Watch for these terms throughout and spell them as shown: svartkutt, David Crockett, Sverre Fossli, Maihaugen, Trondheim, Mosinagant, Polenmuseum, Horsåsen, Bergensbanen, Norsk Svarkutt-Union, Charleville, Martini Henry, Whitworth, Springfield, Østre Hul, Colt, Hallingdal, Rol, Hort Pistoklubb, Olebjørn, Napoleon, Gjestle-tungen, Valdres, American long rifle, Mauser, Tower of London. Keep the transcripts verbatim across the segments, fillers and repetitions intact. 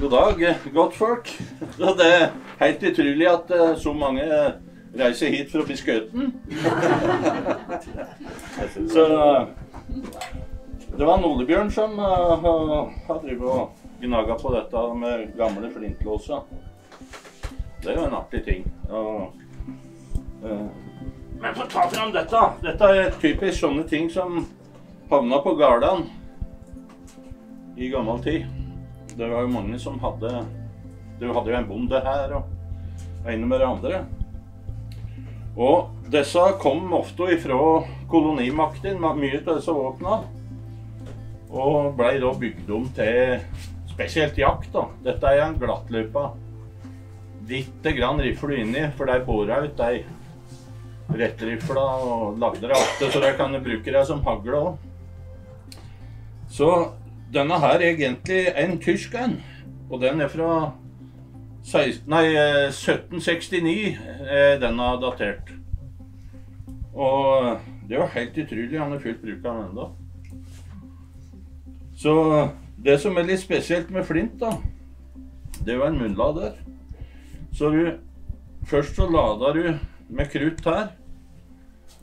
God dag, godt folk. Det er helt utrolig at så mange reiser hit for å bli skøten. Så det var Olebjørn som har drivet og gnaget på dette med gamle flintlåser. Det er jo en artig ting. Men for å ta frem dette, dette er typisk sånne ting som havna på garden i gammel tid. Det var jo mange som hadde, du hadde jo en bonde her og en med det andre. Og disse kom ofte ifra kolonimakten, mye til disse våpna. Og ble da bygd om til spesielt jakt da. Dette er en glattløpa. Litt grann riffer du inni, for de borer ut, de rettrifla og lagde det ofte, så de kan bruke det som hagle også. Så denne her er egentlig en tysk en, og den er fra sytten sekstini, den er datert. Og det var helt utrolig, han har fullt brukt den enda. Så det som er litt spesielt med flint da, det er jo en munnlader. Så du, først så lader du med krutt her,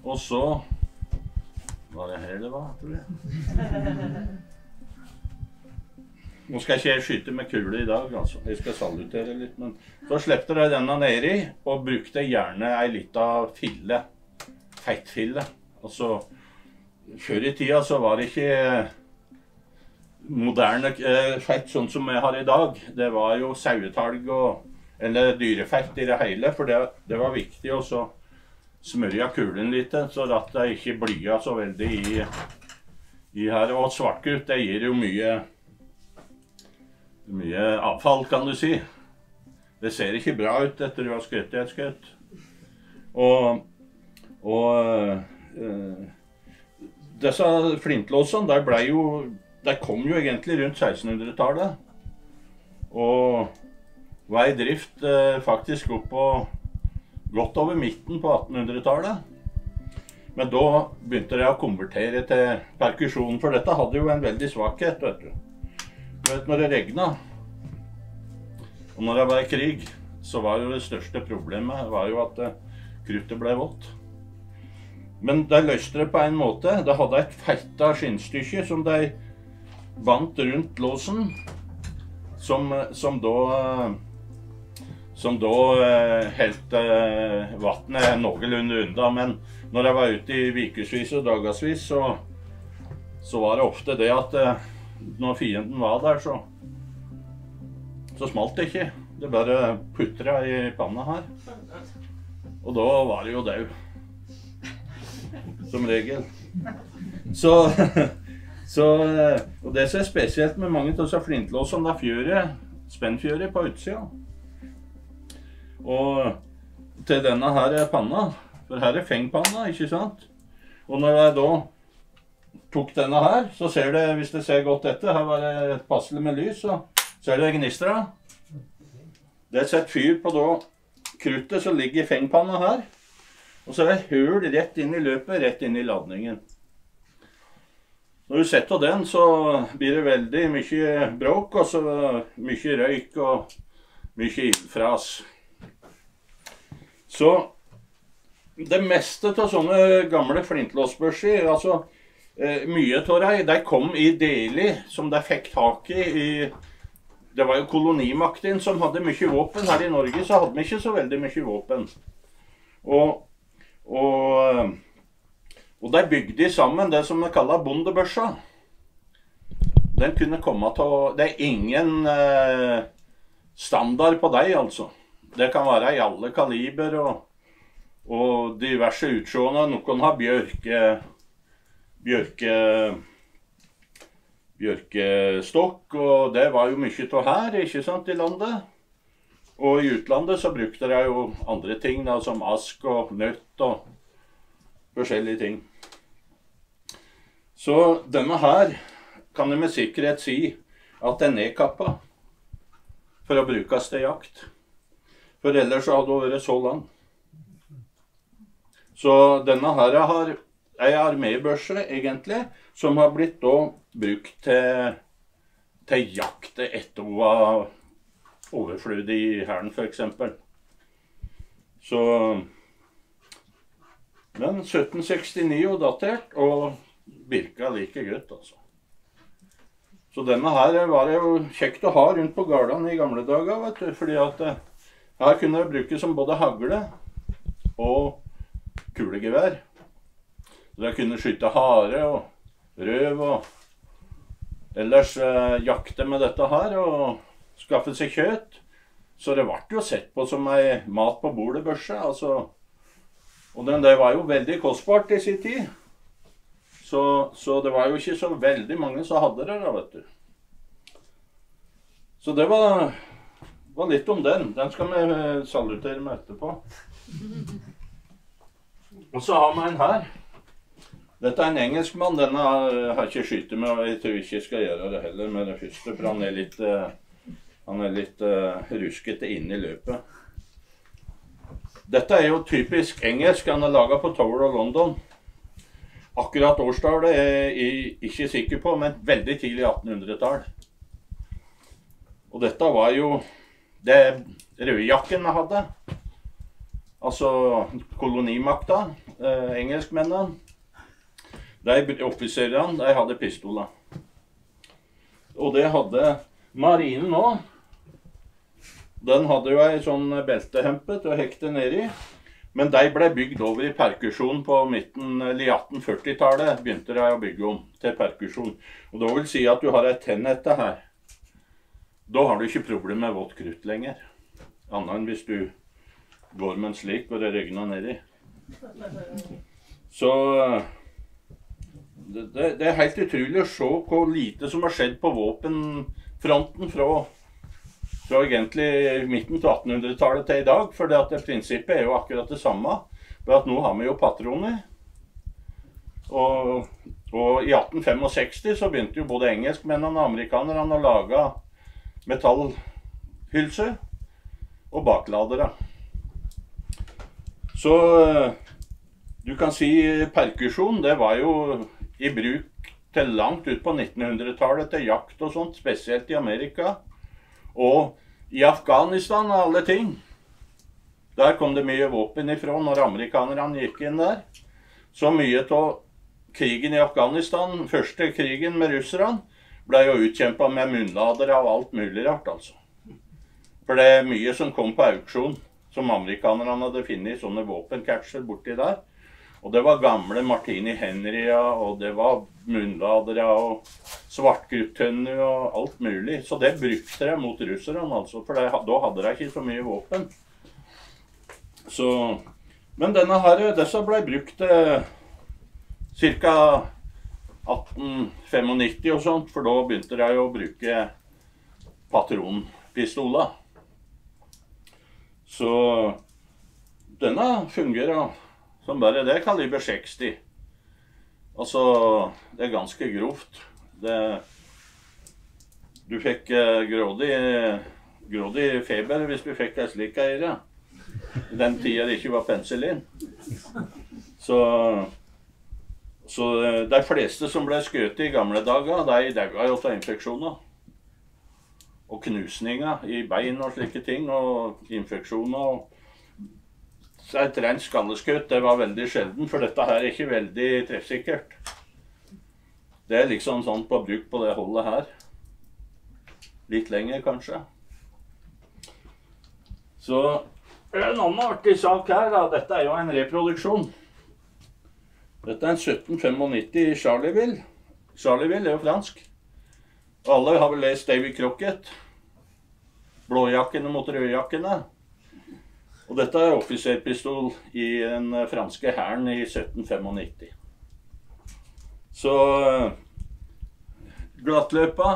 og så, var det her det var, tror jeg. Nå skal ikke jeg skyte med kule i dag, altså. Jeg skal salutere litt, men så slepte jeg denne ned i, og brukte gjerne en liten fille, feitfille. Altså, før i tida så var det ikke moderne feit sånn som jeg har i dag. Det var jo sauetalg og, eller dyrefeit i det hele, for det, det var viktig. Og så smørja kulen litt, så at det ikke blya så veldig i, i her. Og svartkutt, det gir jo mye... mye avfall, kan du si. Det ser ikke bra ut etter du har skutt i et skutt. Og, og øh, disse flintlåsene, der ble jo, der kom jo egentlig rundt sekstenhundretallet. Og var i drift øh, faktisk opp på, godt over midten på attenhundretallet. Men da begynte jeg å konvertere til perkusjon, for dette hadde jo en veldig svakhet, vet du. Du vet, når det regnet, og når det var krig, så var jo det største problemet var jo at kruttet ble vått. Men de løste det på en måte. De hadde et feita skinnstykke som de bandt rundt låsen, som, som da, som da helt vattnet noenlunde unna. Men når jeg var ute i vikesvis og dagersvis, så, så var det ofte det at når fienden var der, så, så smalt det ikke. Det bare putret i panna her. Og da var det jo død. Som regel. Så, så og det som er spesielt med mange av disse flintlåsene, det er fjøret, spennfjøret på utsida. Og til denne her er panna, for her er fengpanna, ikke sant? Og når jeg da tok denne her, så ser det, hvis det ser godt etter, her var det passelig med lys, så ser det gnistra. Det er sett fyr på da kruttet som ligger i fengpanna her, og så er det høl rett inn i løpet, rett inn i ladningen. Når du setter den, så blir det veldig mye bråk, og så mye røyk og mye ildfras. Så det meste av sånne gamle flintlåsbørser, altså Eh, mye av dem, de kom i deler som de fikk tak i, i. Det var jo kolonimakten som hadde mye våpen. Her i Norge så hadde vi ikke så veldig mye våpen. Og, og, og de bygde sammen det som de kallet bondebørsa. Den kunne komme til å... Det er ingen eh, standard på dem, altså. Det kan være i alle kaliber og, og diverse utsjående. Noen har bjørke... Bjørke, bjørkestokk, og det var jo mye til her, ikke sant, i landet. Og i utlandet så brukte de jo andre ting da, som ask og nøtt og forskjellige ting. Så denne her kan jeg med sikkerhet si at den er kappa for å brukes til jakt. For ellers så hadde det vært så lang. Så denne her har... en armébørse egentlig, som har blitt da brukt til, til jakt etter overflødig i herren, for eksempel. Så, men sytten sekstini og datert, og virka like godt, altså. Så denne her var det jo kjekt å ha rundt på gardene i gamle dager, vet du, fordi at her kunne jeg bruke som både hagle og kulegevær. Så jeg kunne skyte hare og røv og ellers eh, jakte med dette her og skaffe seg kjøtt. Så det ble jo sett på som ei mat på bordet børse, altså. Og den der var jo veldig kostbart i sin tid. Så, så det var jo ikke så veldig mange som hadde det da, vet du. Så det var, var litt om den. Den skal vi salutere med etterpå. Og så har vi en her. Dette er en engelsk mann, denne har ikke skyttet med, og jeg tror ikke jeg skal gjøre det heller med det første, for han er litt, han er litt uh, ruskete inne i løpet. Dette er jo typisk engelsk, han er laget på Tower of London. Akkurat årstallet er jeg ikke sikker på, men veldig tidlig attenhundretall. Og dette var jo det rødjakken jeg hadde, altså kolonimakta, eh, engelskmennene. De offiserene, de hadde pistoler. Og det hadde marinen også. Den hadde jo en sånn beltehempet og hekte nedi. Men de ble bygd over i perkusjon på midten, eller i attenførtitallet begynte de å bygge om til perkusjon. Og det vil si at du har et tennette her. Da har du ikke problem med vått krutt lenger. Annet enn hvis du går med en slik og det regner nedi. Så... Det, det, det er helt utrolig å se hvor lite som har skjedd på våpenfronten fra, fra egentlig midten til attenhundretallet til i dag, for det at det prinsippet er jo akkurat det samme, for at nå har vi jo patroner. Og, og i atten sekstifem så begynte jo både engelskmennene og amerikanerne å lage metallhylse og bakladere. Så du kan si perkusjon, det var jo i bruk til langt ut på nittenhundretallet til jakt og sånt, spesielt i Amerika. Og i Afghanistan og alle ting. Der kom det mye våpen ifra når amerikanerne gikk inn der. Så mye av krigen i Afghanistan, første krigen med russerne, ble jo utkjempet med munnladere av alt mulig rart, altså. For det er mye som kom på auksjon, som amerikanerne hadde funnet i sånne våpencatcher borti der. Og det var gamle Martini Henry, og det var munnladere og svartgruttønner og alt mulig. Så det brukte de mot russerne, altså, for det, da hadde de ikke så mye våpen. Så, men denne her, disse ble brukt eh, ca. atten nittifem og sånt, for da begynte de å bruke patronpistoler. Så denne fungerer som bare det, kaliber seksti. Altså, det er ganske grovt. Det, du fikk eh, grådig, grådig feber hvis du fikk en slik eire. I den tiden det ikke var penicillin. Så, så de fleste som ble skjøtt i gamle dager, de daua jo av infeksjoner. Og knusninger i bein og slike ting, og infeksjoner og... Så et rent skalleskutt, det var veldig sjelden, for dette her er ikke veldig treffsikkert. Det er liksom sånn på bruk på det holdet her. Litt lenger, kanskje. Så en annen artig sak her, da. Dette er jo en reproduksjon. Dette er en sytten nittifem i Charleville. Charleville er jo fransk. Alle har vel lest David Crockett. Blåjakkene mot rødjakkene. Og dette er offiserpistol i den franske herren i sytten nittifem. Så glattløpa,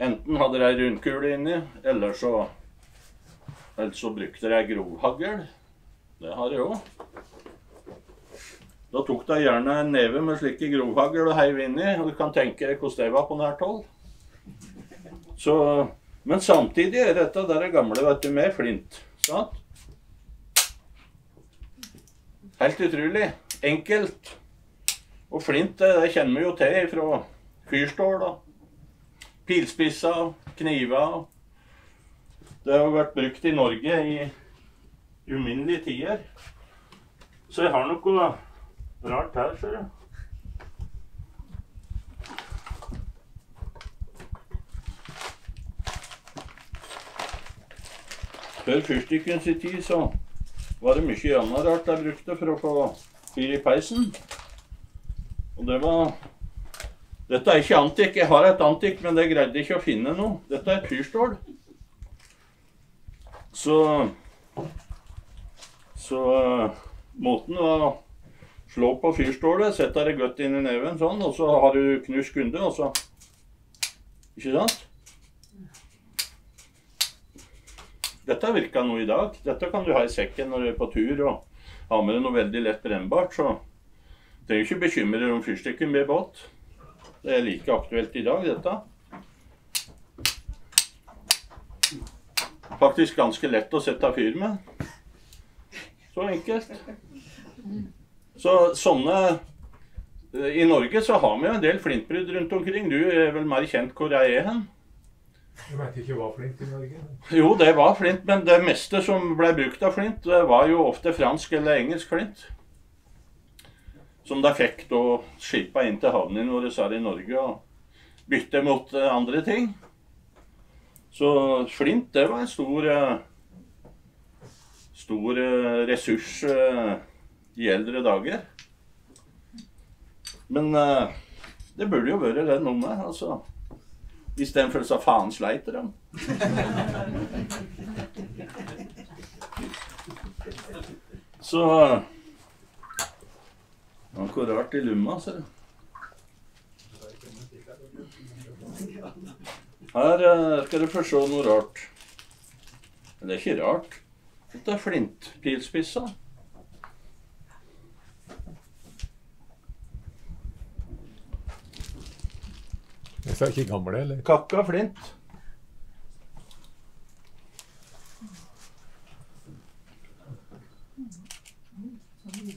enten hadde de rundkule inni, eller så, eller så brukte de grovhagl. Det har de også. Da tok de gjerne en neve med slike grovhagl og heiv inni, og du kan tenke deg hvordan det var på nært hold. Så, men samtidig er dette der gamle, vet du, med flint. Sånn. Helt utrolig, enkelt, og flint, det kjenner vi jo til fra fyrstål, pilspisser, kniver, Det har vært brukt i Norge i uminnelige tider. Så jeg har noe rart her, ser du. Før fyrstikken sin tid så var det mye annet rart jeg brukte for å få fyr i peisen. Og det var... Dette er ikke antikk, jeg har et antikk, men jeg greide ikke å finne noe. Dette er et fyrstål. Så... Så... Måten var å slå på fyrstålet, sette det godt inn i neven sånn, og så har du knust kunde, og så... Ikke sant? Dette virker noe i dag. Dette kan du ha i sekken når du er på tur og har med noe veldig lett brennbart, så det er jo ikke bekymret om fyrstikken blir båt. Det er like aktuelt i dag, dette. Faktisk ganske lett å sette fyr med. Så enkelt. Så sånne... I Norge så har vi jo en del flintbrudd rundt omkring. Du er vel mer kjent hvor jeg er hen. Du vet ikke hva flint i Norge? Jo, det var flint, men det meste som ble brukt av flint, det var jo ofte fransk eller engelsk flint. Som de fikk da skippa inn til havnen våre her i Norge og bytte mot andre ting. Så flint, det var en stor, stor ressurs i eldre dager. Men det burde jo vært det noe med, altså. I stedet for så faen sleiter dem. Så... Noe rart i lumma, ser du. Her skal du få se noe rart. Men det er ikke rart. Dette er flintpilspissa. Så er det ikke gamle, eller? Kakka flint.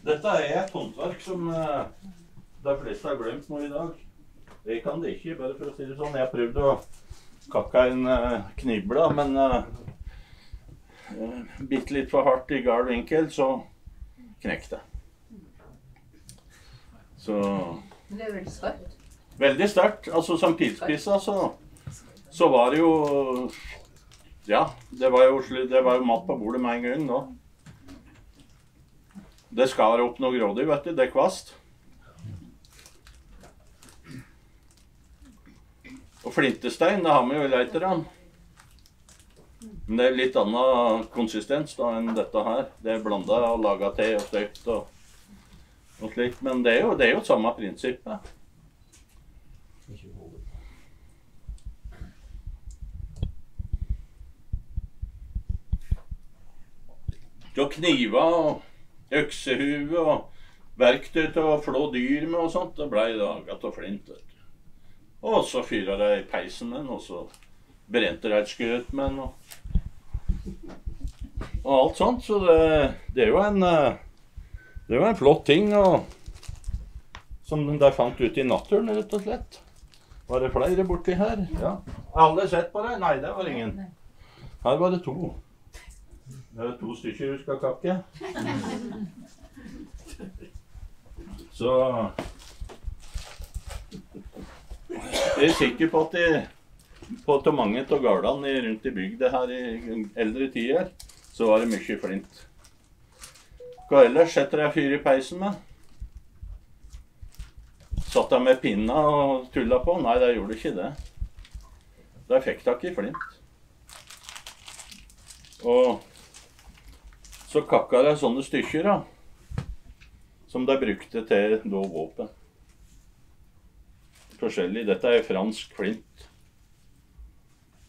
Dette er et håndverk som de fleste har glemt nå i dag. Jeg kan det ikke, bare for å si det sånn. Jeg prøvde å kakka en knibla, men bitt litt for hardt i gal vinkel, så knekte det. Så... Det er veldig skarpt. Veldig sterkt, altså som pilspissa så, så var det jo, ja, det var jo, det var jo mat på bordet med en gang da. Det skar opp noe grådig, vet du, det er kvast. Og flintestein, det har vi jo i leiteren. Men det er litt annen konsistens da enn dette her. Det er blandet og laget te og støpt og, og slikt, men det er jo, det er jo samme prinsippet. Du har kniver og øksehue og verktøy til å flå dyr med og sånt. Det ble laget og flint. Og så fyrer det i peisen med den, og så brente det et skøt med den. Og, og alt sånt, så det, det er jo en, det er jo en flott ting og, som de fant ut i naturen, rett og slett. Var det flere borti her? Ja. Alle sett på det? Nei, det var ingen. Her var det to. Det er to stykker du skal kakke. Så... Jeg er sikker på at, de, på at mange av gardene rundt i bygde her i eldre tider, så var det mye flint. Hva ellers setter jeg fyr i peisen med? Satt jeg med pinna og tulla på? Nei, jeg gjorde ikke det. Jeg fikk tak i flint. Og... Så kakka det sånne stykker da, som de brukte til da våpen. Forskjellig, dette er fransk flint.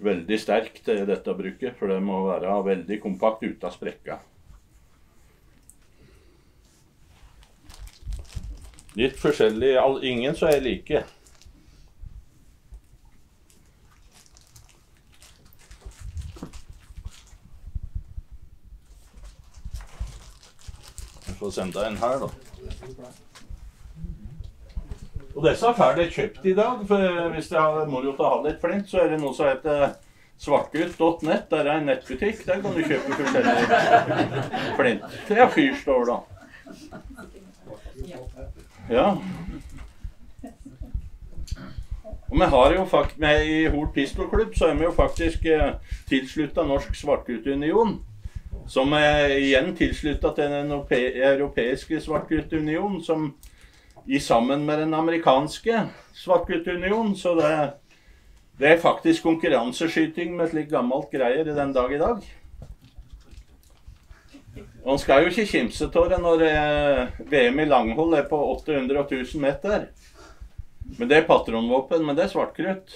Veldig sterkt er dette bruket, for det må være veldig kompakt uten sprekka. Litt forskjellig, ingen så er like. Få sende deg en her da. Og disse er ferdig kjøpt i dag, for hvis jeg må jo ta ha litt flint, så er det noe som heter svarkutt punktum net, der er en nettbutikk, der kan du kjøpe forskjellige flint. Tre fyr står da. Ja. Og vi har jo faktisk, med i Hort Pistoklubb, så er vi jo faktisk eh, tilsluttet Norsk Svarkutt-Union, som er igjen tilsluttet til den europeiske Svarkutt-Union, som i sammen med den amerikanske Svarkutt-Union, så det er Det er faktisk konkurranseskyting med slik gammelt greier i den dag i dag. Og man skal jo ikke kimse til det når V M i langhold er på åtte hundre tusen meter. Men det er patronvåpen, men det er svartkrutt.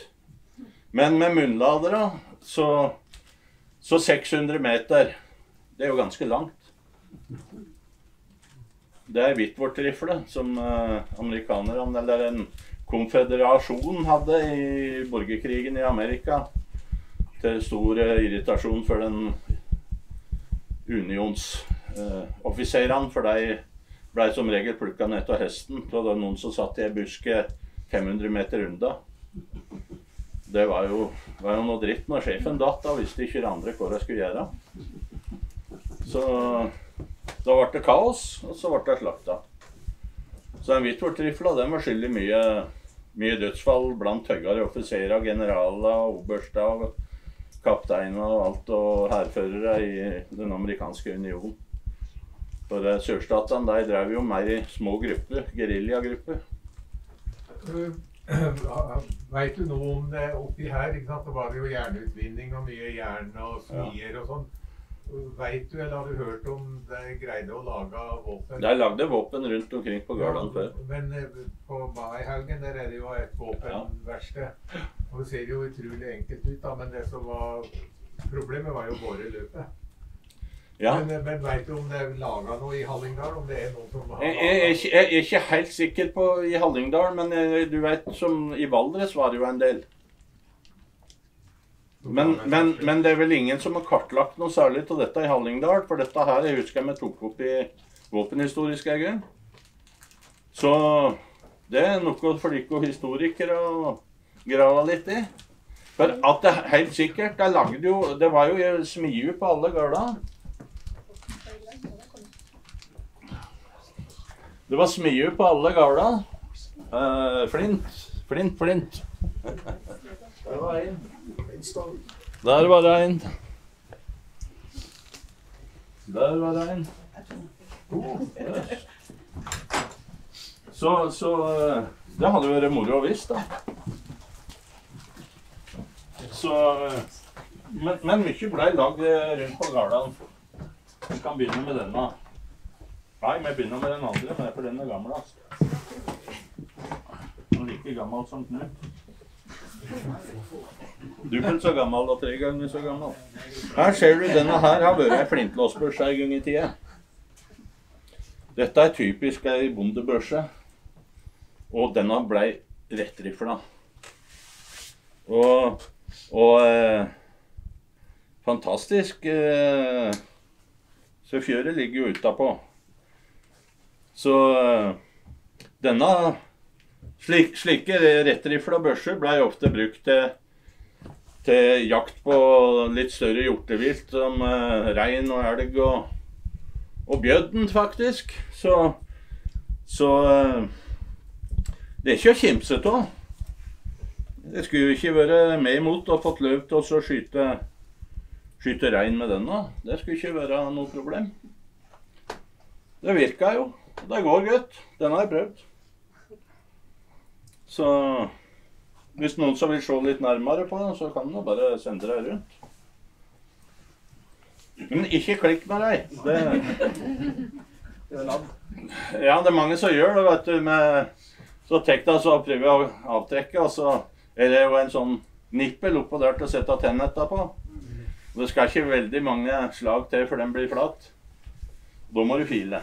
Men med munnladere så, så seks hundre meter. Det er jo ganske langt. Det er Whitworth-rifle som amerikanerne, eller en konfederasjon hadde i borgerkrigen i Amerika, til stor irritasjon for den unionsoffiserene, eh, for de ble som regel plukket ned til hesten, så det var noen som satt i en buske fem hundre meter unna. Det var jo, var jo noe dritt når sjefen datt, da visste ikke andre hva de skulle gjøre. Så da ble det kaos, og så ble det slakta. Så den Whitworth-rifla, den var skyldig mye, mye dødsfall blant høyere offiserer, generaler, oberster, kapteiner og alt, og herførere i den amerikanske union. For uh, sørstatene, de drev jo mer i små grupper, guerilla-grupper. Uh, vet du noe om det oppi her, ikke sant? Det var jo jernutvinning og mye jern og smier, ja, og sånn. Vet du, eller har du hørt om de greide å lage våpen? De lagde våpen rundt omkring på Garland før. Men på Maihaugen, der er det jo et våpenverksted. Og det ser jo utrolig enkelt ut da, men det som var problemet var jo boreløpet. Ja. Men, men vet du om det er laget noe i Hallingdal, om det er noe som har laget? Jeg, jeg, jeg, jeg er ikke helt sikker på i Hallingdal, men jeg, du vet, som i Valdres var det jo en del. Men, men, men det er vel ingen som har kartlagt noe særlig til dette i Hallingdal, for dette her, jeg husker jeg vi tok opp i våpenhistorisk egen. Så det er noe for like historikere å grave litt i. For at det helt sikkert, det lagde jo, det var jo smiu på alle gøla. Det var smiu på alle gøla. Uh, flint, flint, flint. Det var en. Der var det en. Der var det en. Oh, yes. Så, så det hadde vært moro å visst da. Så, men, men mye ble lagd rundt på Garland. Vi kan begynne med denne. Nei, vi begynner med den andre, men for den er gammel. Den er like gammel som Knut. Du er så gammel og tre ganger så gammel. Her ser du, denne her har vært en flintlåsbørse en gang i tida. Dette er typisk ei bondebørse. Og denne ble rettrifla. Og, og eh, fantastisk. Eh, så fjøret ligger jo utapå. Så eh, denne Slik, slike rettrifla børser ble ofte brukt til, til jakt på litt større hjortevilt, som eh, rein og elg og, og bjødden faktisk. Så, så eh, det er ikke å kimse av. Det skulle jo ikke vært med imot å fått løp til å skyte, skyte rein med denne. Det skulle ikke være noe problem. Det virker jo. Det går godt. Den har jeg prøvd. Så hvis noen som vil se litt nærmere på den, så kan den bare sende deg rundt. Men ikke klikk med deg. Det, ja, det er mange som gjør det, vet du. Med, så tek deg så prøver jeg å avtrekke, og så er det jo en sånn nippel oppå der til å sette tennene etterpå. Og det skal ikke veldig mange slag til, for den blir flat. Da må du file.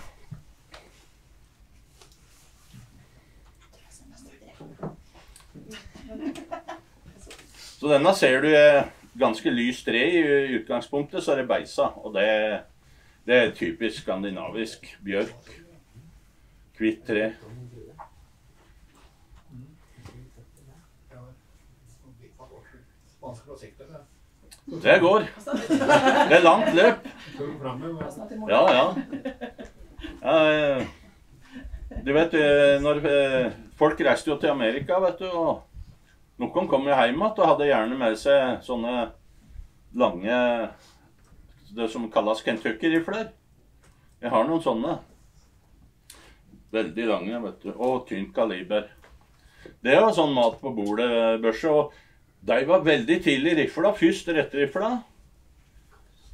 Så denne ser du ganske lyst tre i utgangspunktet, så er det beisa, og det, det er typisk skandinavisk bjørk, kvitt tre. Det går. Det er langt løp. Ja, ja. Du vet, når folk reiste jo til Amerika, vet du, og noen kom jo hjem og hadde gjerne med seg sånne lange, det som kalles Kentucky rifler. Jeg har noen sånne. Veldig lange, vet du, og tynt kaliber. Det var sånn mat på bordet, børse, og de var veldig tidlig rifla, først rett rifla.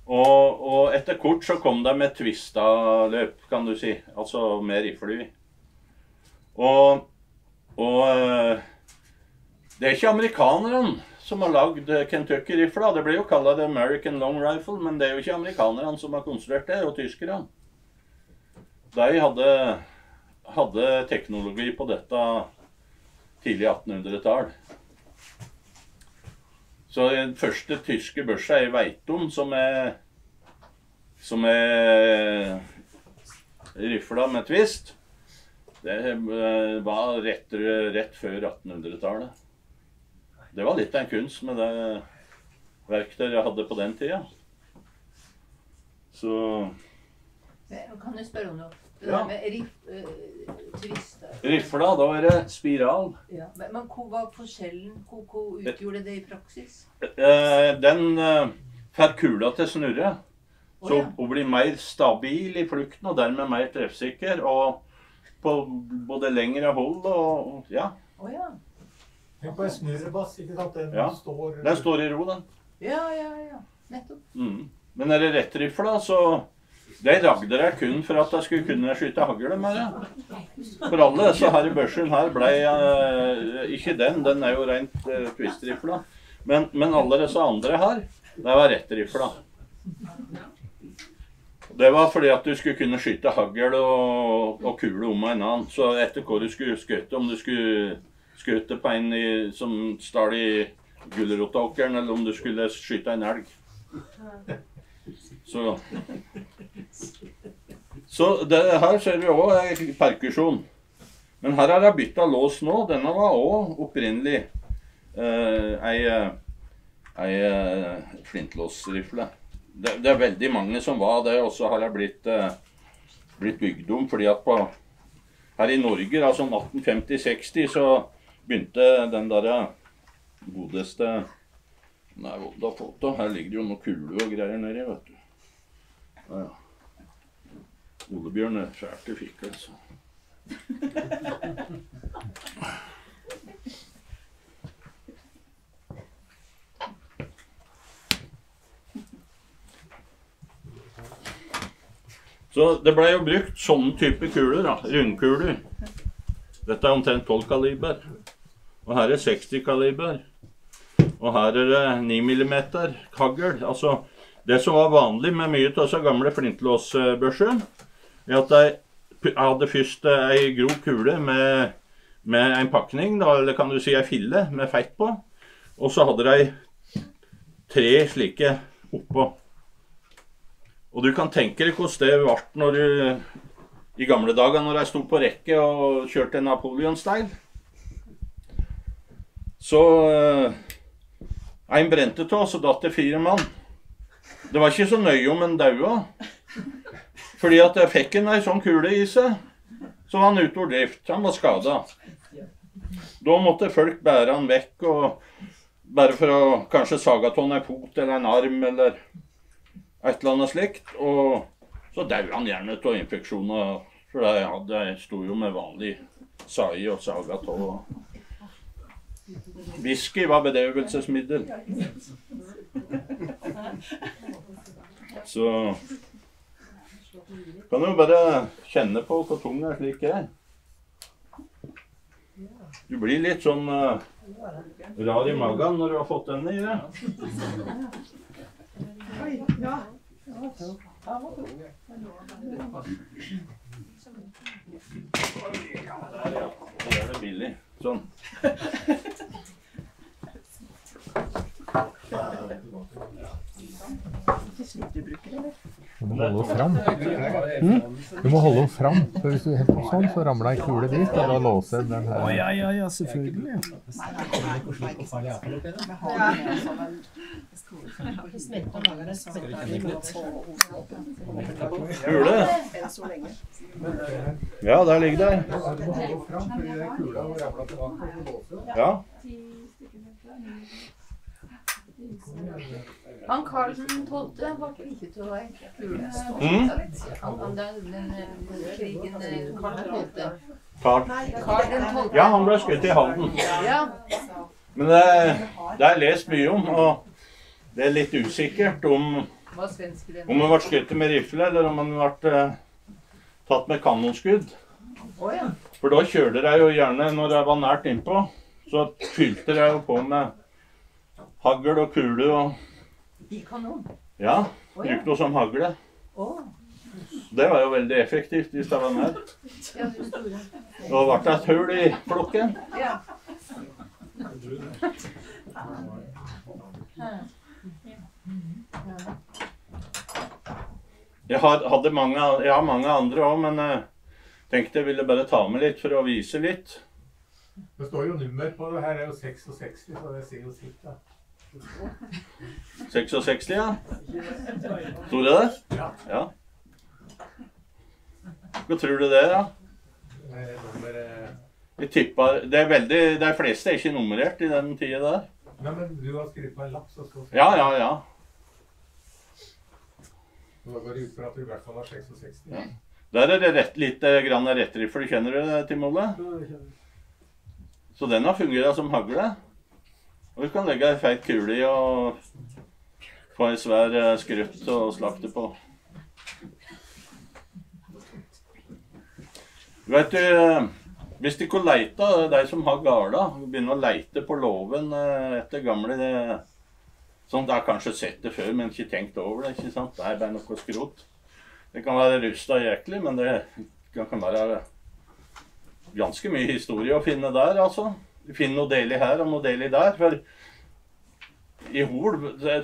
Og, og etter kort så kom de med twista løp, kan du si, altså med rifler. Og, og det er ikke amerikanerne som har lagd Kentucky-rifla. Det blir jo kallet American long rifle, men det er jo ikke amerikanerne som har konstruert det, og tyskerne. De hadde... hadde teknologi på dette tidlig attenhundretallet. Så den første tyske børsa jeg vet om, som er, som er rifla med twist, det var rett, rett før attenhundretallet. Det var litt av en kunst med det verktøyet jeg hadde på den tida. Så... Kan du spørre om noe? Ja. Rifla, da er det spiral. Ja, men hva er forskjellen? Hva utgjorde det i praksis? Den får kula til snurre, så hun blir mer stabil i flukten, og dermed mer treffsikker, og på både lengre hold og ja. Åja. Tenk på en snurrebass, ikke sant? Den står... Den står i ro, den. Ja, ja, ja. Nettopp. Men er det rett rifla, så... Det ragde jeg kun for at jeg skulle kunne skyte hagle med det. For alle disse her i børsen her ble jeg, ikke den, den er jo rent uh, twistrifla. Men, men alle disse andre her, det var rett rifla. Det var fordi at du skulle kunne skyte hagle og, og kule om en annen. Så etter hva du skulle skøte, om du skulle skøte på en i, som stal i gulrotåkeren, eller om du skulle skyte en elg. Så, så det, her ser vi også perkusjon. Men her har jeg byttet lås nå. Denne var også opprinnelig eh, en flintlåsrifle. Det, det er veldig mange som var det, og så har jeg blitt, eh, blitt bygd om. Fordi at på, her i Norge, altså atten femti til seksti, så begynte den der godeste... Nei, da fått da. Her ligger det jo noen kule og greier nedi, vet du. Ja, ja. Olebjørn er skjært i fikk, altså. Så det ble jo brukt sånne type kuler da, rundkuler. Dette er omtrent tolv kaliber. Og her er seksti kaliber. Og her er det ni millimeter hagl. Altså, det som var vanlig med mye av disse gamle flintlåsbørser, er at jeg hadde først en grov kule med, med en pakning, da, eller kan du si en fille med fett på. Og så hadde de tre slike oppå. Og du kan tenke deg hvordan det ble når du, i gamle dager når jeg stod på rekke og kjørte Napoleon-style. Så... En brente til, så datt det fire mann. Det var ikke så nøye om en daua. Fordi at jeg fikk en ei sånn kule i seg, så var han utover drift. Han var skadet. Da måtte folk bære han vekk, og bare for å kanskje saga til en fot eller en arm eller et eller annet slikt. Og så daua han gjerne til infeksjoner, for jeg, hadde, jeg stod jo med vanlig sai og saga til. Whisky var bedøvelsesmiddel. Så kan du bare kjenne på hvor tung det er slik her. Du blir litt sånn uh, rar i magen når du har fått den i det. Der er det billig. Sånn. Ikke slik du bruker, eller? Du må holde den fram. Mm. Du må holde den fram, for hvis du helt på sånn, så ramler det en kule dit, og da låser den her. Å, ja, ja, ja, selvfølgelig. Kule! Ja, der ligger det. Du må holde den fram, for det er kula og ramler tilbake, og låser. Ja. Han Karl den tolvte var ikke til å være kule. Han ble krigen Karl den tolvte. Karl den tolvte. Ja, han ble skutt i Halden. Men det, det er lest mye om, og det er litt usikkert om, om han ble skutt med rifle, eller om han ble tatt med kanonskudd. For da kjørte jeg jo gjerne, når jeg var nært innpå, så fylte jeg jo på med hagl og kule og i kanon? Ja, brukte noe som hagle. Det var jo veldig effektivt hvis det var nær. Da ble det et hull i plukken. Jeg har, hadde mange, jeg har mange andre også, men jeg tenkte jeg ville bare ta med litt for å vise litt. Det står jo nummer på det her, er jo seksogseksti, så det ser jo sitt da. seksogseksti, ja. Tror du det? Ja. Hva tror du det, da? Jeg tipper, det er veldig, de fleste er ikke nummerert i den tiden der. Nei, men du har skrevet på en lapp, så skal du skrive. Ja, ja, ja. Da går det ut fra at du i hvert fall har seksogseksti. Ja. Der er det rett, litt grann rettriffer, kjenner du det, Tim Olle? Så den har fungeret som hagle. Og du kan legge en feit kule i og få en svær skrutt og slakte på. Vet du, hvis de kunne leite, de som har garda, begynner å leite på låven etter gamle, det, sånn, de har kanskje sett det før, men ikke tenkt over det, ikke sant? Det er bare noe skrot. Det kan være rusta jæklig, men det kan være ganske mye historie å finne der, altså. Du finner noe delig her og noe delig der, for i Hol,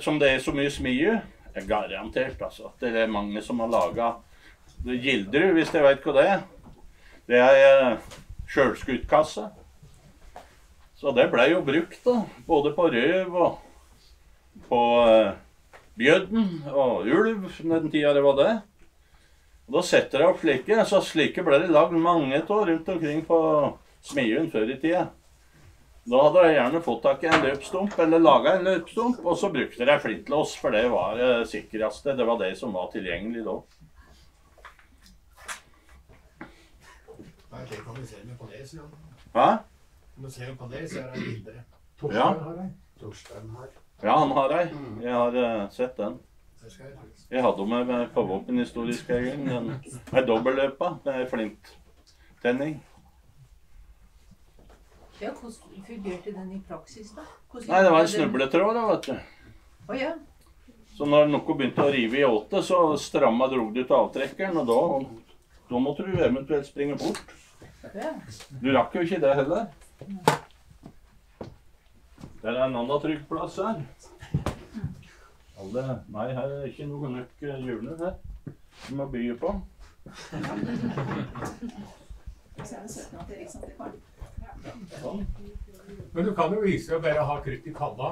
som det er så mye smie, er garantert, altså. Det er mange som har laget gildru, hvis jeg vet hva det er. Det er selvskutkasse. Så det ble jo brukt da, både på røv og på bjødden og ulv, den tiden det var det. Og da setter jeg opp slike, så slike ble det lagd mange år rundt omkring på smien før i tida. Da hadde jeg gjerne fått tak i en løpstump, eller laget en løpstump, og så brukte jeg flintlås, for det var det sikreste, det var det som var tilgjengelig da. Det kan vi se med på det, sier han. Hæ? Når vi ser på det, så er det videre. Torstein har jeg. Torstein har jeg. Ja, han har jeg. Jeg har uh, sett den. Jeg hadde jo med på våpenhistorisk gang, den er dobbelløpa, det er flinttenning. Ja, hvordan fungerte den i praksis da? Nei, det var en snubletråd da, vet du. Åja. Så når noe begynte å rive i åte, så strammet drog du til avtrekkeren, og da, da måtte du eventuelt springe bort. Du rakk jo ikke det heller. Der er en annen trykkplass her. Alle, nei, her er ikke noe nok hjulene her, som jeg byer på. Sånn. Men du kan jo vise å bare ha krutt i panna.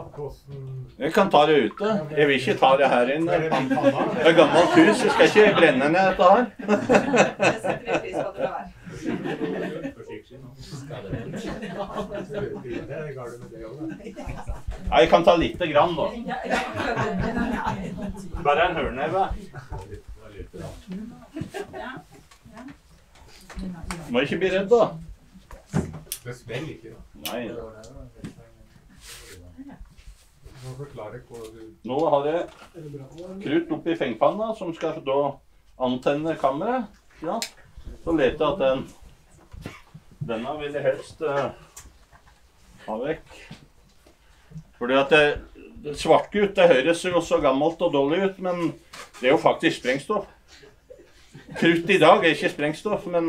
Jeg kan ta det ute. Jeg vil ikke ta det her inne. Det er gammelt hus, jeg skal ikke brenne ned dette her. Jeg setter litt pris på at det var. Ja, jeg kan ta lite grann da. Bare en hørneve. Må ikke bli redd da. Det spiller ikke da. Nei. Nå har jeg krutt opp i fengpanna som skal da antenne kameraet. Ja. Så leter jeg at den, denne vil jeg helst uh, ha vekk. Fordi at det, det svartgutt, det høres jo så gammelt og dårlig ut, men det er jo faktisk sprengstoff. Krutt i dag er ikke sprengstoff, men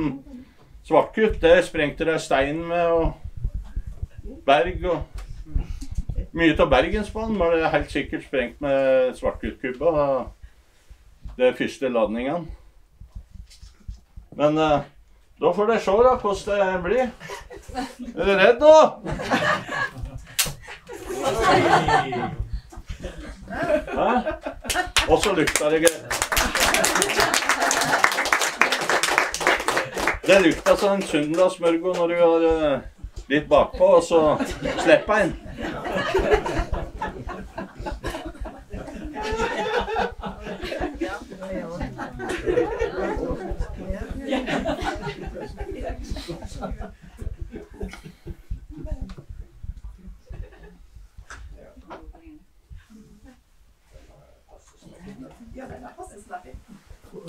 svartgutt, det sprengte det stein med og berg og... Mye av Bergensbanen var det helt sikkert sprengt med svartguttkubba. det er første ladningen. Men eh, da får dere se da hvordan det blir. Er du redd nå? Og så lukta det greit. Det lukta som en søndagsmørgo når du har uh, litt bakpå, og så slipper jeg inn.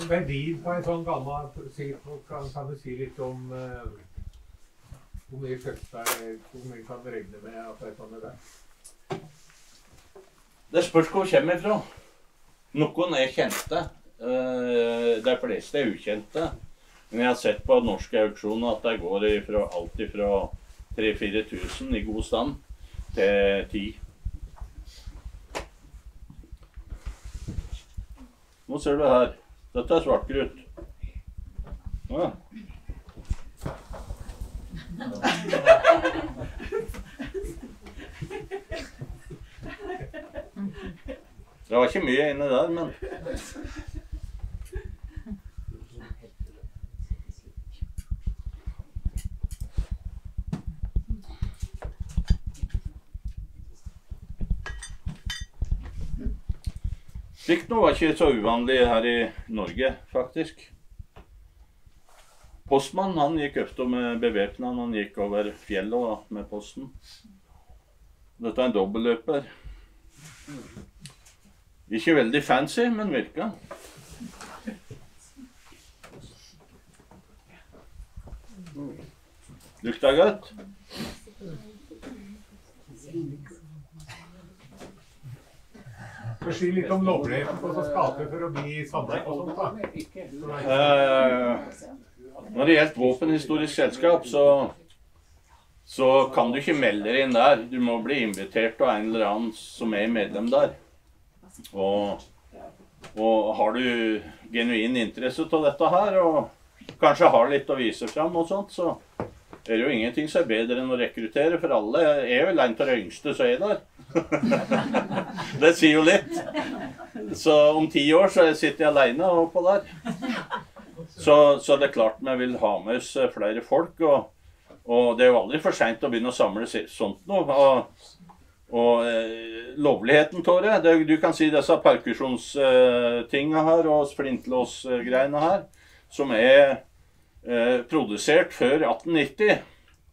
Verdien på en sånn gammel, kan du si litt om hvor mye kjøpte deg, hvor mye kan du regne med at det er sånn det der? Det spørs hvor jeg kommer fra. Noen er kjente, de fleste er ukjente. Men jeg har sett på norske auksjoner at det går alt fra tre til fire tusen i god stand til ti. Nå ser du her. Dette er svartkrutt. Ja. Det var ikke mye inne der, men... Slikt nå var ikke så uvanlig her i Norge, faktisk. Postmannen, han gikk ofte med bevæpnet, han gikk over fjellet med posten. Dette er en dobbelløper. Ikke veldig fancy, men virka. Lukta godt. Si litt om lovligheten på skapet for å bli samlet og sånt da. Eh, når det gjelder våpenhistorisk selskap, så, så kan du ikke melde deg inn der. Du må bli invitert av en eller annen som er medlem der. Og, og har du genuin interesse av dette her, og kanskje har litt å vise frem og sånt, så er det jo ingenting som er bedre enn å rekruttere, for alle er vel en av de yngste som er der. Det sier jo litt. Så om ti år så sitter jeg alene oppå der. Så, så det er klart vi vil ha med oss flere folk, og, og det er jo aldri for sent å begynne å samle sånt nå. Og, og eh, lovligheten, Tore, det, du kan si disse perkusjonstingene eh, her og splintlåsgreiene her, som er eh, produsert før atten nitti.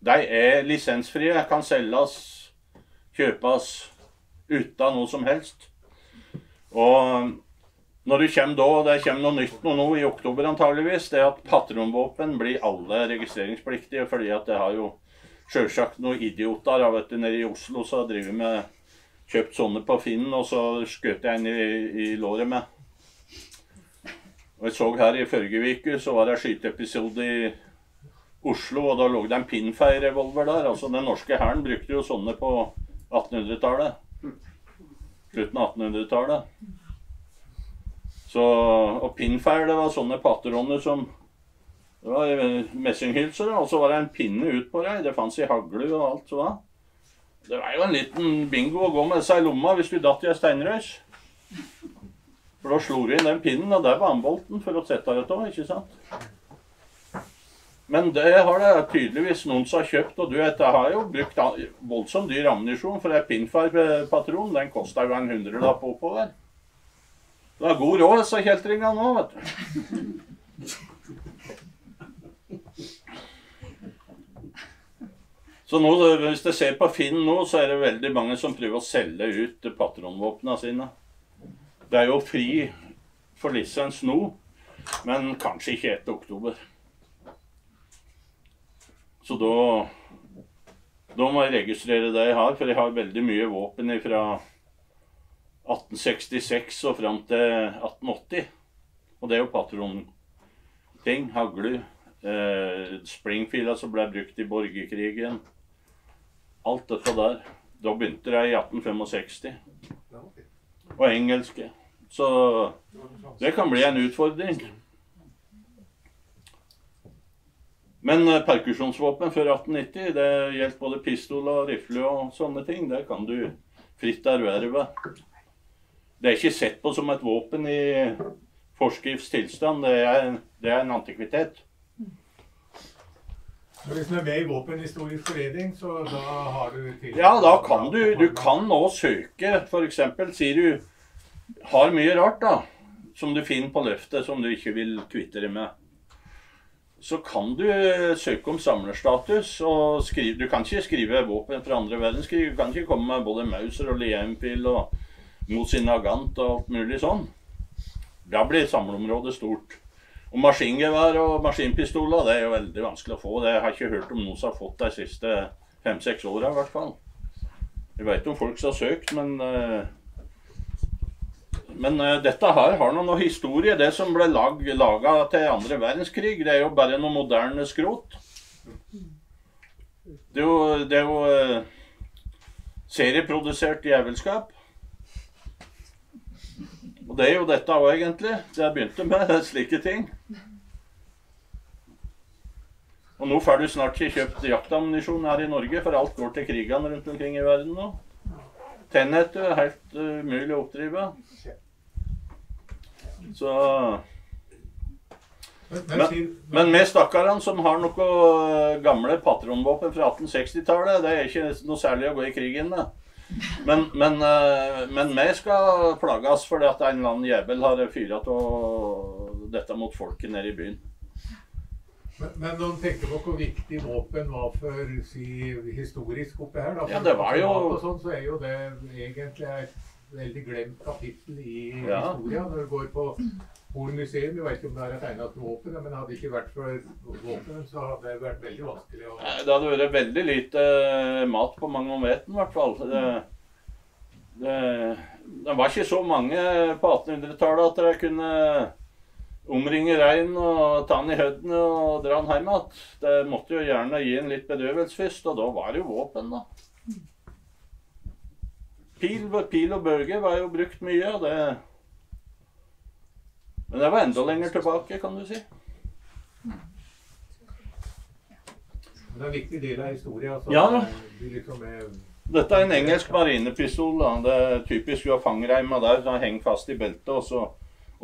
De er lisensfrie, kan selges, kjøpes uten noe som helst. Og når du kommer da, og det kommer noe nytt nå i oktober antageligvis, det er at patronvåpen blir alle registreringspliktige, fordi at det har jo selvsagt noen idioter da, vet du, nede i Oslo, så driver vi med kjøpt sånne på Finn, og så skjøter jeg en i, i låret med. Og jeg så her i forrige uke, så var det en skyteepisode i Oslo, og da lå det en Pinfei-revolver der. Altså den norske herren brukte jo sånne på attenhundretallet. Slutten av attenhundretallet. Så, og pinfeil, det var sånne patroner som, det var messinghylser, og så var det en pinne ut på deg, det fanns i hagler og alt så da. Det var jo en liten bingo å gå med seg i lomma hvis du datt i en steinrøys. For da slo du inn den pinnen, og der var anbolten for å sette det til, ikke sant? Men det har det tydeligvis noen som har kjøpt, og du vet, jeg har jo brukt voldsomt dyr ammunisjon, for en pinfeil-patron, den kostet jo en hundrelapp oppover. Det er god råd, sa kjeltringa nå, vet du. Så nå, hvis du ser på Finn nå, så er det veldig mange som prøver å selge ut patronvåpnene sine. Det er jo fri for lisens nå, men kanskje ikke etter oktober. Så da, da må jeg registrere det jeg har, for jeg har veldig mye våpen ifra atten sekstiseks og frem til atten åtti, og det er jo patronting, hagler, eh, Springfield som ble brukt i borgerkrigen, alt dette der. Da begynte det i atten sekstifem, og engelske, Så det kan bli en utfordring. Men perkusjonsvåpen før atten nitti, det gjelder både pistol og rifle og sånne ting. Det kan du fritt erverve. Det er ikke sett på som et våpen i forskriftstilstand. Det er, det er en antikvitet. Hvis du er med i våpenhistorisk forening, så da har du til... Ja, da kan du, du kan nå søke, for eksempel, sier du, har mye rart da, som du finner på løftet, som du ikke vil kvittere med. Så kan du søke om samlerstatus, og skrive, du kan ikke skrive våpen fra andre verdenskrig, du kan ikke komme med både Mauser og Lienpil og Mosinagant og alt mulig sånn. Da blir samleområdet stort. Og maskingevær og maskinpistoler, det er jo veldig vanskelig å få. Det har jeg ikke hørt om noen som har fått de siste fem seks årene i hvert fall. Jeg vet om folk som har søkt, men... Men dette her har noen historie. Det som ble laget til andre verdenskrig, det er jo bare noe moderne skrot. Det er jo, det er jo serieprodusert jævelskap. Og det er jo dette også egentlig. Det jeg begynte med, slike ting. Og nå får du snart ikke kjøpt jaktammunisjon her i Norge, for alt går til krigene rundt omkring i verden nå. Tennhet er helt umulig å oppdrive. Så... Men, men med stakkarene som har noen gamle patronvåpen fra atten sekstitallet, det er ikke noe særlig å gå i krigen med. Men, men, men vi skal plages fordi at en eller annen jævel har fyret og dette mot folket nede i byen. Men, men når du tenker på hvor viktig våpen var for si, historisk oppe her, da, ja, det var jo... sånt, så er jo det egentlig et veldig glemt kapittel i ja. Historien. Når du går på Polenmuseum, du vet ikke om det er tegnet til våpen, men hadde det ikke vært for våpen, så hadde det vært veldig vanskelig å... Det hadde vært veldig lite mat på mange om veten, i hvert fall. Det, det, det var ikke så mange på attenhundretallet at det kunne... omringe rein og ta den i høddene og dra den hjem igjen. Det måtte jo gjerne gi en litt bedøvelse først, og da var det jo våpen da. Pil, pil og bøge var jo brukt mye, og det... Men det var enda lenger tilbake, kan du si. Det er en viktig del av historien, altså. Ja. De liksom er... Dette er en engelsk marinepistol da. Det er typisk jo fangreima der, så den henger fast i beltet, og så...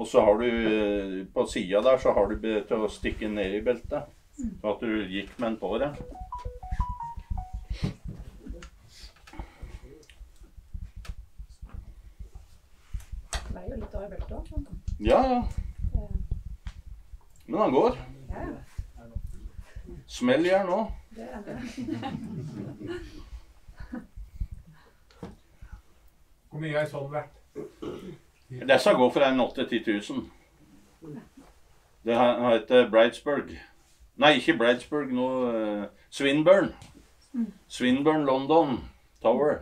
Og så har du, på siden der, så har du til å stikke ned i beltet, så at du gikk med en på det. Det er jo litt av i beltet også. Ja, ja. Men han går. Smell i her nå. Det er det. Hvor mye er det sånn verdt? Dessa går for en åtte til ti tusen. Det heter Bridesburg. Nei, ikke Bridesburg, nå uh, Swinburne. Swinburne, London, Tower.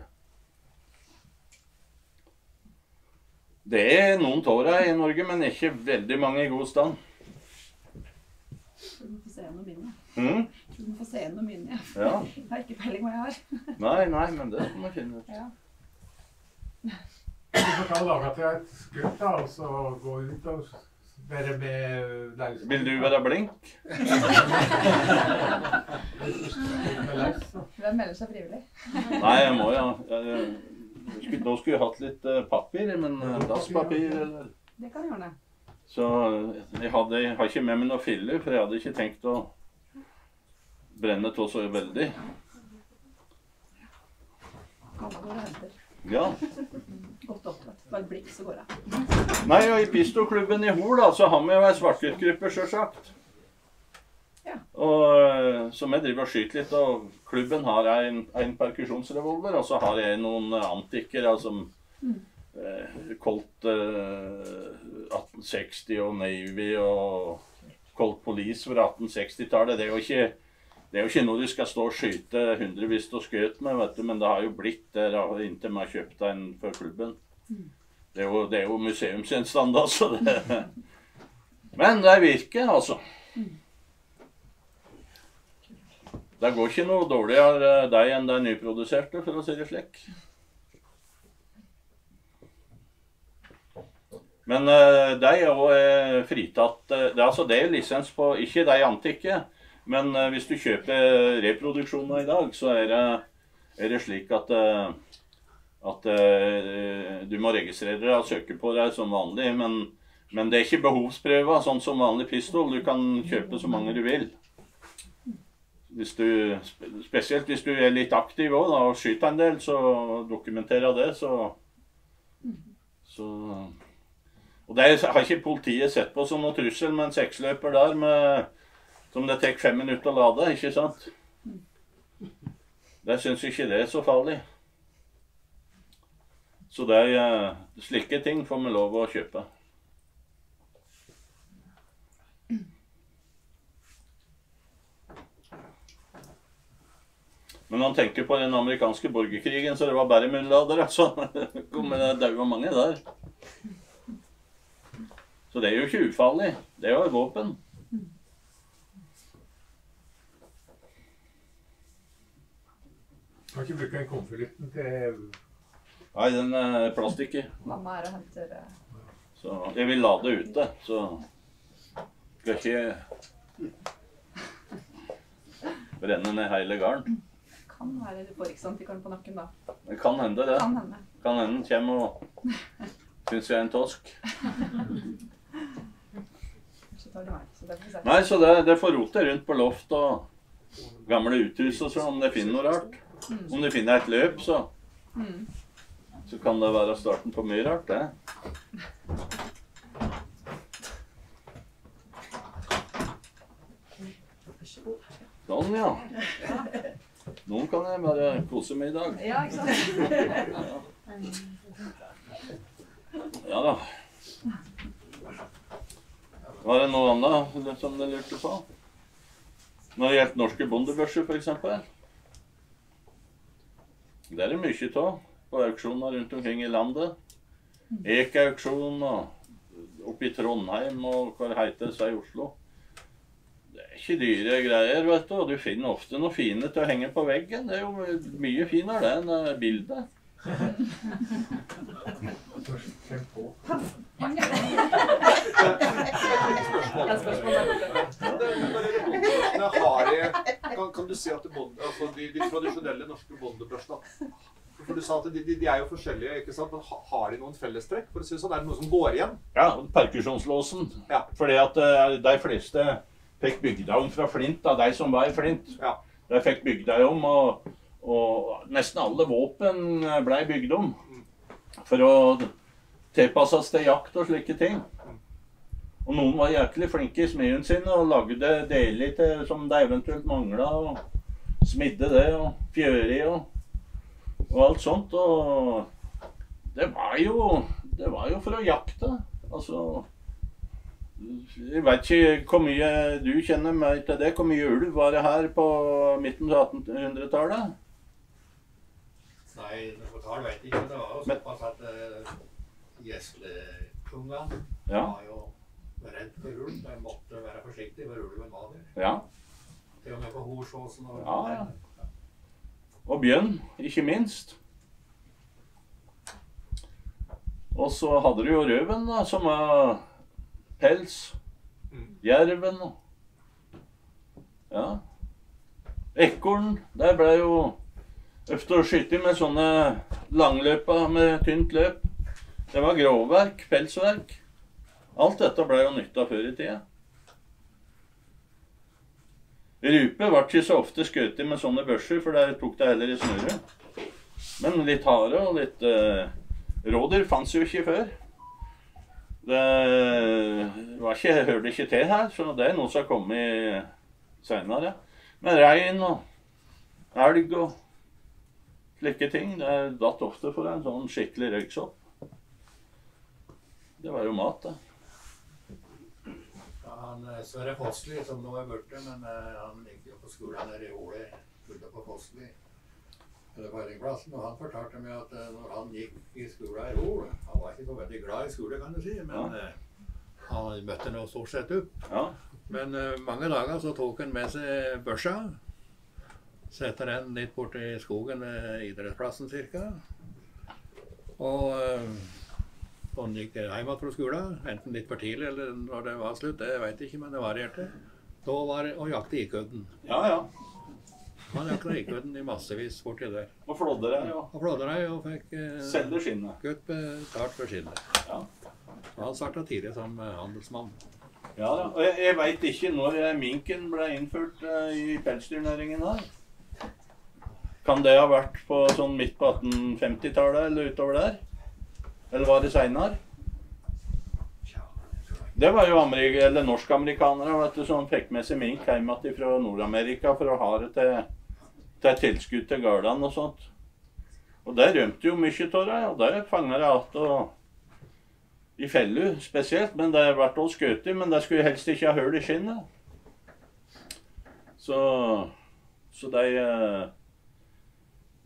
Det er noen tårer i Norge, men ikke veldig mange i god stand. Du må få se igjen og begynne. Mm? Du må få se igjen og begynne, ja. Ja. Jeg har ikke peiling hva jeg har. Nei, nei, men det skal man finne ut. Ja. Du kan lage til et skutt da, og så gå ut og være med deg. Vil du være blink? Hvem melder seg frivillig? Nei, jeg må ja. Nå skulle jeg hatt litt papir, men dasspapir eller... Det kan jeg gjøre det. Så jeg hadde, jeg har ikke med meg noe filler, for jeg hadde ikke tenkt å brenne til så veldig. Alle går og henter. Ja. Godt opp, vet du. Bare blikk, så går jeg. Nei, og i Pistokklubben i Hol, da, så har vi jo en svarkuttgruppe, selvsagt. Ja. Og så vi driver og skyter litt, og klubben har en, en perkusjonsrevolver, og så har jeg noen antikker, altså mm. eh, Colt eh, atten seksti og Navy og Colt Police for atten sekstitallet. Det er jo ikke... Det er jo ikke noe du skal stå og skyte hundrevis og skjøt med, vet du, men det har jo blitt det inntil vi har kjøpt en for klubben. Det er jo, det er jo museumsinnstand, altså. Det. Men det virker, altså. Det går ikke noe dårligere deg enn det nyproduserte, for å si det slik. Men det er jo fritatt, det er lisens på, ikke det antikke, men hvis du kjøper reproduksjoner i dag, så er det slik at du må registrere deg og søke på deg som vanlig, men det er ikke behovsprøver, sånn som vanlig pistol, du kan kjøpe så mange du vil. Spesielt hvis du er litt aktiv og skyter en del, så dokumenterer det, så... Og det har ikke politiet sett på som noe trussel med en seksløper der, som det tek fem minutter å lade, ikke sant? Jeg synes ikke det er så farlig. Så det er slike ting får vi lov å kjøpe. Men når man tenker på den amerikanske borgerkrigen, så det var bare mullader, altså. Men det var mange der. Så det er jo ikke ufarlig. Det er jo et våpen. Kan ikke bruke en konvolutten til... Nei, den er plastikk i. Mamma er og henter... Så jeg vil lade ute, så... Skal ikke... Brenne ned hele garn. Det kan være du får ikke santikaren på nakken da. Det kan hende det. Kan hende. Kan hende kommer og... Synes jeg er en tosk. Nei, så det får rote rundt på loft og gamle uthus og sånn, om det finner noe rart. Om det finner et løp, så kan det være starten på mye rart, det. Sånn, ja. Noen kan jeg bare kose med i dag. Ja, ikke sant? Ja da. Var det noe annet som du lurte på? Når det gjelder norske bondebørser, for eksempel. Det er det mye til på auksjoner rundt omkring i landet. Eke-auksjon og oppe i Trondheim og hva det heter seg i Oslo. Det er ikke dyre greier, vet du. Og du finner ofte noe fine til å henge på veggen. Det er jo mye finere det enn bildet. Kan du si at de tradisjonelle norske bondebørsene, for du sa at de er jo forskjellige, men har de noen fellestrekk? For å si det sånn, er det noe som går igjen? Ja, perkusjonslåsen, fordi at de fleste fikk bygda om fra Flint, de som var i Flint, de fikk bygda om, og og nesten alle våpen ble bygd om for å tilpasses til jakt og slike ting. Og noen var jæklig flinke i smeden sin og lagde deler som de eventuelt manglet, og smidde det og fjøri og alt sånt. Og det var jo for å jakte. Jeg vet ikke hvor mye du kjenner meg til det. Hvor mye ulv var det her på midten av attenhundretallet? Nei, det fortal vet jeg ikke, det var jo såpass at Gjestle-tungen var jo redd for ulv, så jeg måtte være forsiktig for ulven var der. Til og med på Horsåsen og Rol. Og bjørn, ikke minst. Og så hadde du jo røven da, som var pels, jerven, ja. Ekorn, der ble jo ofte å skyte med sånne langløper med tynt løp. Det var gråverk, pelsverk. Alt dette ble jo nytta før i tida. Rupe var ikke så ofte skutt med sånne børser, for der tok det heller i snurre. Men litt hare og litt rådyr fanns jo ikke før. Det hørte ikke til her, så det er noe som har kommet senere. Men regn og elg og slike ting, det er datt ofte for en sånn skikkelig røyksopp. Det var jo mat, det. Sverre Fossli, som nå er borte, men han gikk jo på skolen der i Åle, fulgte på Fossli. Og han fortalte meg at når han gikk i skolen i Rol, han var ikke så veldig glad i skolen, kan du si, men han møtte noe stort sett opp. Men mange dager så tok han med seg børsa, setter den litt borte i skogen ved idrettsplassen cirka, og Sånn gikk det hjem fra skolen, enten litt for tidlig eller når det var slutt, det vet jeg ikke, men det varierte. Da var det å jakte ikødden. Ja, ja. Man jakte ikødden i massevis bort til der. Og flådde deg, ja. Og flådde deg og fikk selge skinnet. Godt betalt for skinnet. Ja. Han startet tidlig som handelsmann. Ja, ja. Og jeg, jeg vet ikke når minken ble innført uh, i pelsdyrnæringen her. Kan det ha vært på, sånn midt på atten femti-tallet eller utover der? Eller var det senere? Det var jo norsk-amerikanere som fikk med seg mink hjemme fra Nord-Amerika for å ha det til, til tilskudd til gardene og sånt. Og der rømte jo mye av det, og der fanget det alt og, i fellu spesielt, men det har vært å skøte i, men det skulle helst ikke ha hørt i skinnet. Så, så de...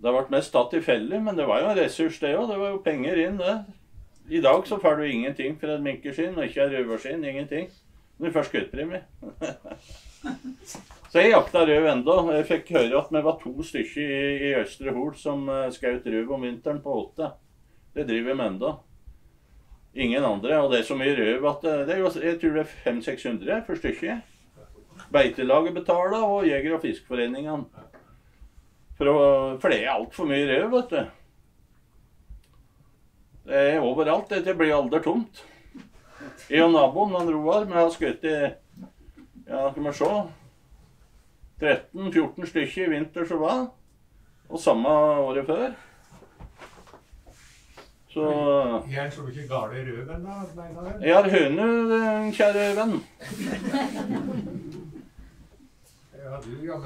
Det har vært mest tatt i felle, men det var jo en ressurs det også, det var jo penger inn det. I dag så får du ingenting for et minkeskinn, og ikke en røverskinn, ingenting. Men du får skuttpremie. Så jeg jakta røv enda, jeg fikk høre at vi var to stykker i, i Østre Hul som skjøt røv om vinteren på åtte. Det driver vi enda. Ingen andre, og det er så mye røv at det er, jeg tror det er fem hundre til seks hundre for stykket. Beitelaget betaler, og jeger- og fiskforeningene. For det er alt for mye røv, vet du. Det er overalt, det blir aldri tomt. Jeg og naboen, han Roar, vi har skutt i, ja, kan vi se, tretten fjorten stykker i vinter som var, og samme året før. Så... Jeg tror ikke gale røven da, mener jeg. Jeg har høne, kjære venn. Ja, du, ja,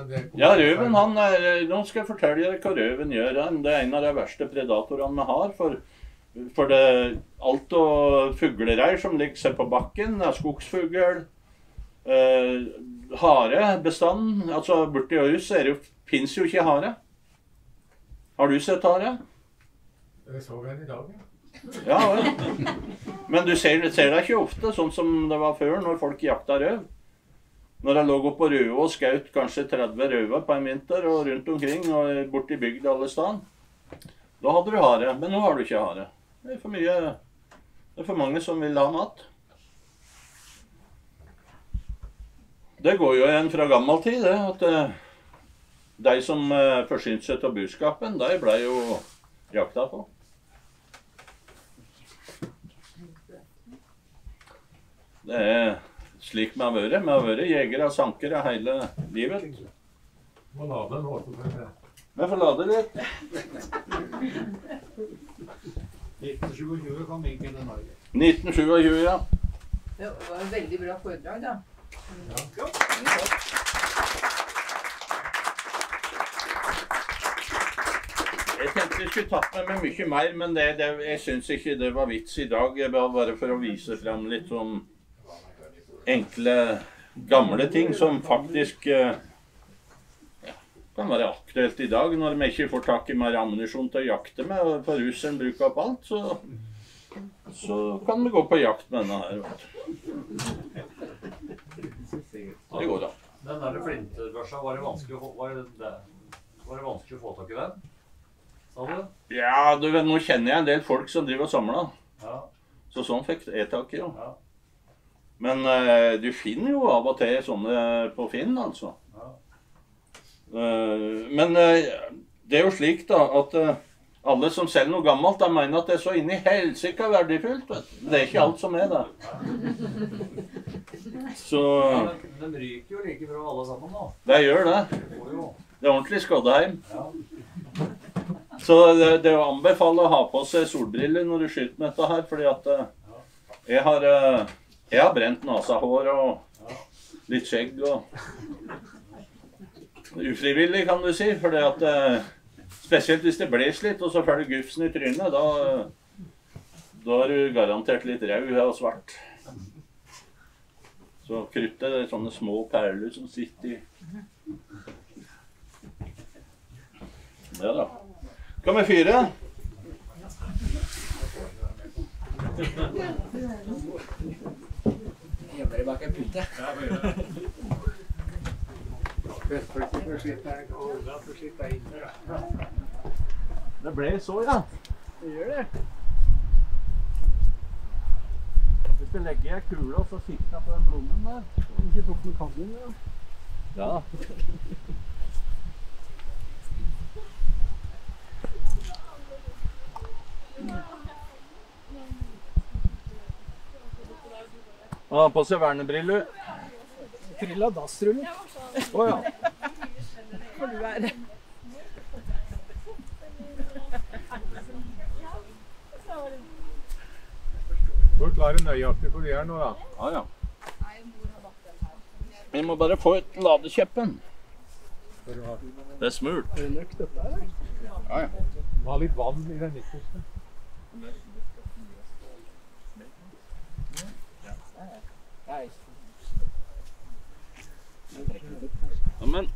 ja, røven, han er, nå skal jeg fortelle dere hva røven gjør. Det er en av de verste predatorene vi har, for, for det er alt og fuglereir som ligger seg på bakken, det er skogsfugl, eh, hare, bestanden, altså borti hus er det, finnes jo ikke hare. Har du sett hare? Jeg så den i dag, ja. Ja, vel. Men du ser, ser det ikke ofte, sånn som det var før når folk jakta røv. Når jeg lå opp på røve og skaut kanskje tretti røver på en vinter og rundt omkring og bort i bygd alle stan, da hadde du hare, men nå har du ikke hare. Det er for mye, det er for mange som vil ha mat. Det går jo igjen fra gammel tid, det, at de som forsynte seg av buskapen, de ble jo jakta på. Det er... Slik vi har vært. Vi har vært jegere og sankere hele livet. Må lade nå. Vi får lade litt. nitten tjuesju kom minken til Norge. nitten tjuesju, ja. Det var en veldig bra foredrag, da. Ja. Jeg tenkte jeg skulle tatt meg med mye mer, men det, det, jeg synes ikke det var vits i dag. Jeg var bare for å vise frem litt sånn enkle, gamle ting som faktisk ja, kan være aktuelt i dag, når vi ikke får tak i mer ammunisjon til å jakte med, og for russen bruker opp alt, så, så kan vi gå på jakt med denne her. Det går da. Den der flintbørsa, var det vanskelig å, var det, var det vanskelig å få tak i den? Sa du? Ja, du vet, nå kjenner jeg en del folk som driver og samler. Ja. Så sånn fikk jeg tak i, jo. Ja. Men eh, du finner jo av og til sånne på Finn, altså. Ja. Eh, men eh, det er jo slik da, at eh, alle som selger noe gammelt, de mener at det er så inni helsika verdifullt, vet du. Det er ikke alt som er det. Så... Ja, de ryker jo like fra alle sammen da. Det gjør det. Det er ordentlig Skodheim. Ja. Så det, det er å anbefale å ha på seg solbriller når du skyter med dette her, fordi at eh, jeg har... Eh, Jeg har brent nasehår og litt skjegg og ufrivillig kan du si, for det at, spesielt hvis det bles litt og så får du gufsen i trynet, da, da er du garantert litt rau og svart. Så kruttet er sånne små perler som sitter i. Ja da. Kan vi fyre? Jeg jobber bak en pute. Det ble så, ja. Det gjør det. måtte legge jeg kula og så sikta på den blommen der. Den ikke tok med kaggen, ja. Ja. Han har på seg vernebriller. Briller av dastruller. Åja. Får du være. Hvor klarer nøyaktig hvor vi er nå da? Ja, ja. Vi må bare få ut ladekjeppen. Det er smurt. Er det nøkt dette her? Ja, ja. Det var litt vann i den ytterste. Ja, men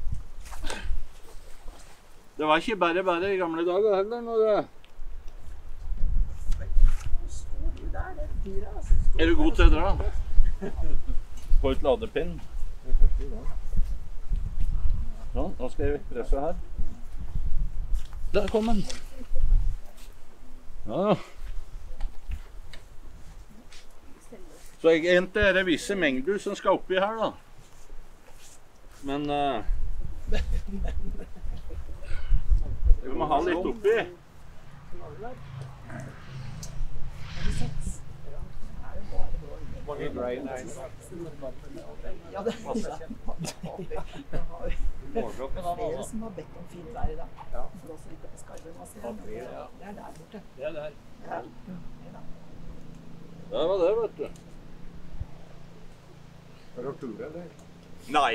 det var ikke bare bare i gamle dager heller når det... Er du god til å dra? På et ladepinn. Nå, nå skal jeg presse her. Der kom den. Ja. Så egentlig er det visse mengder som skal oppi her da. Men uh, vi må ha litt oppi. Mange grein her. Ja, det er det. Det er flere som har bedt om fint vær i dag. For oss litt på skarven. Det er der borte. Det er der. Det var det, vet du. Har du tur eller? Nei.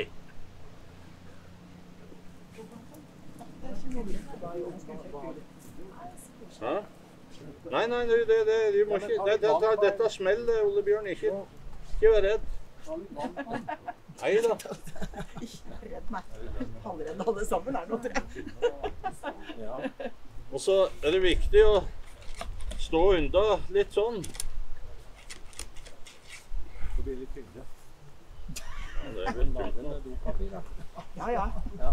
Det er ikke mulig for deg om skal være det. Hæ? Nei, nei, det, det, det, du må ikke, det, det, det, dette smeller, Olebjørn, ikke, ikke vær redd. Nei da. Ikke vær redd, nei. Allerede alle sammen er noe tre. Og så er det viktig å stå unna litt sånn. Det blir litt tyngre. Ja, det er vel tyngre. Ja, ja. Ja.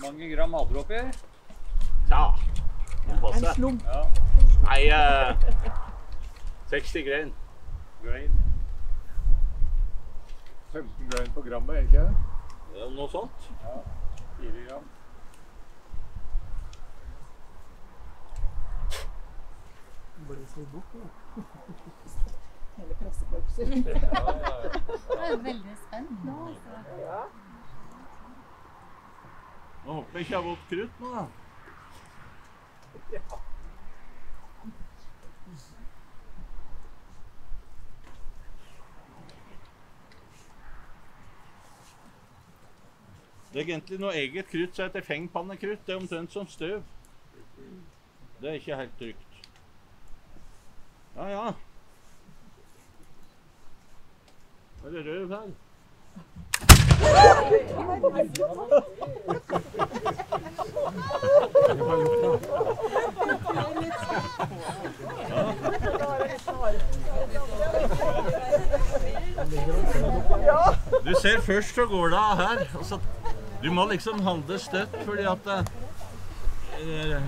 Mange gram hadde du oppi her? Ja, en passe. En slump. Ja. Nei, eh, seksti grain. Grain. femten grain på grammet, er det ikke det? Det er noe sånt. Ja, fire gram. Bare så bort, da. Hele pressekorpser. Ja, ja, ja. Det er veldig spennende nå, altså. Ja. Nå håper jeg ikke jeg har vått krutt nå da. Ja. Det er egentlig noe eget krutt som heter fengpannekrutt. Det er omtrent som støv. Det er ikke helt trygt. Ja, ja. Er det røv her? Du ser først så går det av her, altså, du må liksom handle støtt fordi at uh,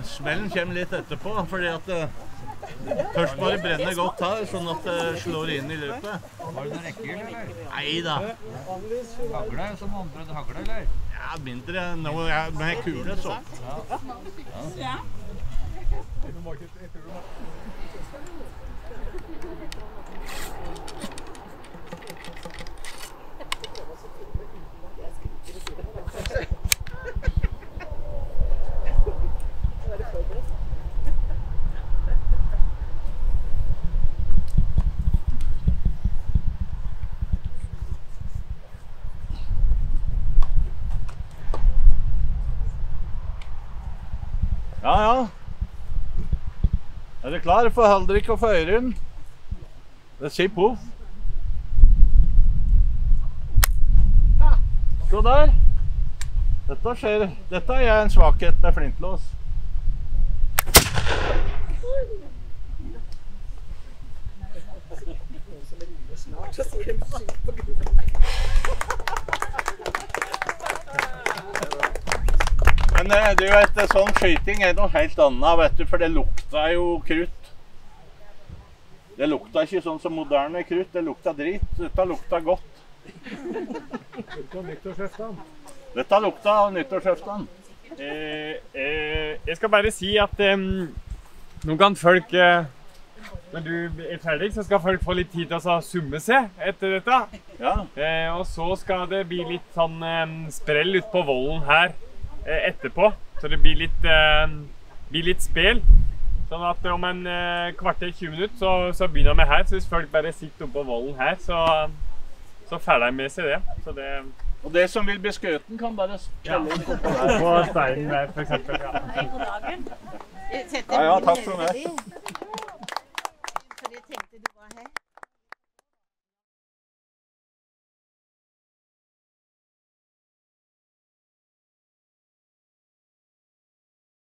smellen kommer litt etterpå, fordi at uh, først bare brenner godt her, sånn at det slår inn i løpet. Har du noen rekker, eller? Neida. Hagler det som andre hagler, eller? Ja, mindre enn noe jeg med kule, så. Ja. Ja, ja. Er du klar for Haldrik og for Øyrun? Det sier poff. Så der. Dette skjer. Dette er jeg en svakhet med flintlås. Men Men du vet, sånn skyting er noe helt annet, vet du, for det lukta jo krutt. Det lukta ikke sånn som moderne krutt, det lukta drit. Dette lukta godt. Lukta nyttårsaften. Dette lukta nyttårsaften. Eh, eh, jeg skal bare si at eh, nå kan folk, eh, når du er ferdig, så skal folk få litt tid til å summe seg etter dette. Ja. Eh, og så skal det bli litt sånn eh, sprell ut på volden her eh, etterpå, så det blir litt, eh, blir litt spel. Sånn at om en eh, kvarter, tjue minutter, så, så begynner vi her. Så hvis folk bare sitter oppe på volden her, så, så ferdig med seg det. Så det... Og det som vil bli skøten kan bare skjelle inn på steinen der, for eksempel. Ja, ja, takk for meg.